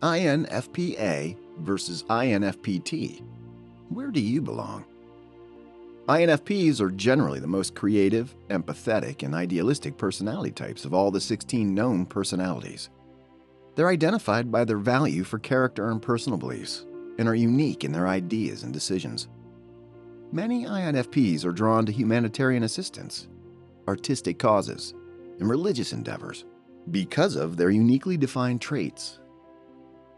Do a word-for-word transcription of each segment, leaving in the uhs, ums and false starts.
I N F P A versus I N F P T. Where do you belong? I N F Ps are generally the most creative, empathetic, and idealistic personality types of all the sixteen known personalities. They're identified by their value for character and personal beliefs, and are unique in their ideas and decisions. Many I N F Ps are drawn to humanitarian assistance, artistic causes, and religious endeavors because of their uniquely defined traits.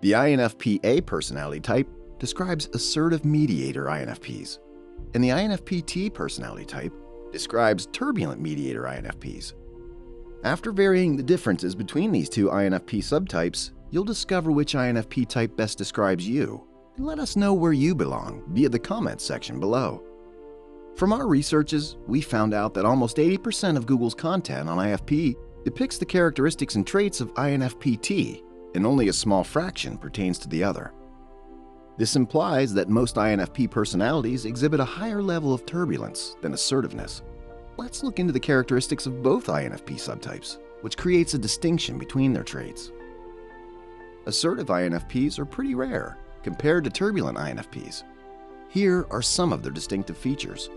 The I N F P A personality type describes assertive mediator I N F Ps, and the I N F P T personality type describes turbulent mediator I N F Ps. After varying the differences between these two I N F P subtypes, you'll discover which I N F P type best describes you, and let us know where you belong via the comments section below. From our researches, we found out that almost eighty percent of Google's content on I N F P depicts the characteristics and traits of I N F P T, and only a small fraction pertains to the other. This implies that most I N F P personalities exhibit a higher level of turbulence than assertiveness. Let's look into the characteristics of both I N F P subtypes, which creates a distinction between their traits. Assertive I N F Ps are pretty rare compared to turbulent I N F Ps. Here are some of their distinctive features.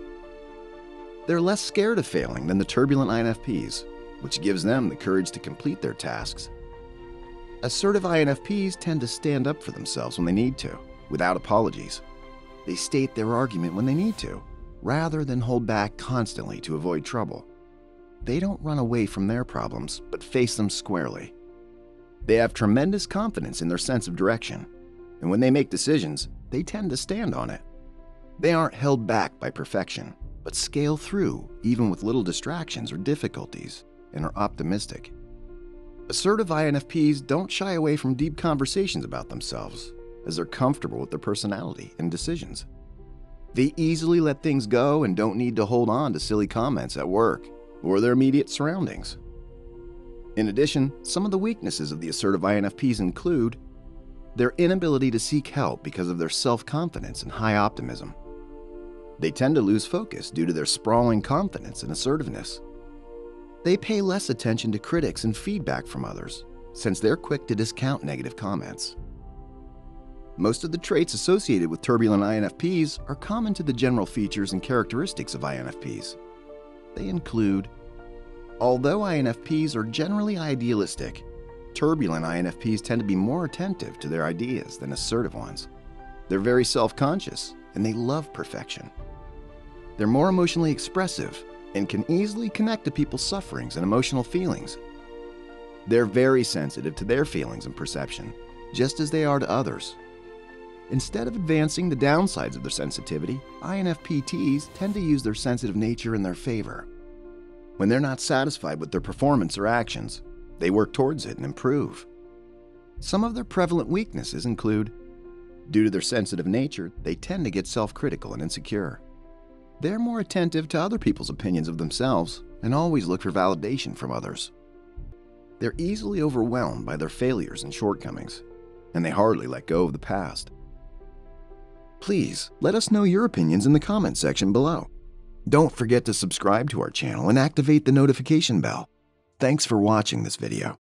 They're less scared of failing than the turbulent I N F Ps, which gives them the courage to complete their tasks. Assertive I N F Ps tend to stand up for themselves when they need to, without apologies. They state their argument when they need to, rather than hold back constantly to avoid trouble. They don't run away from their problems, but face them squarely. They have tremendous confidence in their sense of direction, and when they make decisions, they tend to stand on it. They aren't held back by perfection, but scale through even with little distractions or difficulties, and are optimistic. Assertive I N F Ps don't shy away from deep conversations about themselves, as they're comfortable with their personality and decisions. They easily let things go and don't need to hold on to silly comments at work or their immediate surroundings. In addition, some of the weaknesses of the assertive I N F Ps include their inability to seek help because of their self-confidence and high optimism. They tend to lose focus due to their sprawling confidence and assertiveness. They pay less attention to critics and feedback from others, since they're quick to discount negative comments. Most of the traits associated with turbulent I N F Ps are common to the general features and characteristics of I N F Ps. They include, although I N F Ps are generally idealistic, turbulent I N F Ps tend to be more attentive to their ideas than assertive ones. They're very self-conscious, and they love perfection. They're more emotionally expressive and can easily connect to people's sufferings and emotional feelings. They're very sensitive to their feelings and perception, just as they are to others. Instead of advancing the downsides of their sensitivity, I N F P Ts tend to use their sensitive nature in their favor. When they're not satisfied with their performance or actions, they work towards it and improve. Some of their prevalent weaknesses include, due to their sensitive nature, they tend to get self-critical and insecure. They're more attentive to other people's opinions of themselves and always look for validation from others. They're easily overwhelmed by their failures and shortcomings, and they hardly let go of the past. Please let us know your opinions in the comment section below. Don't forget to subscribe to our channel and activate the notification bell. Thanks for watching this video.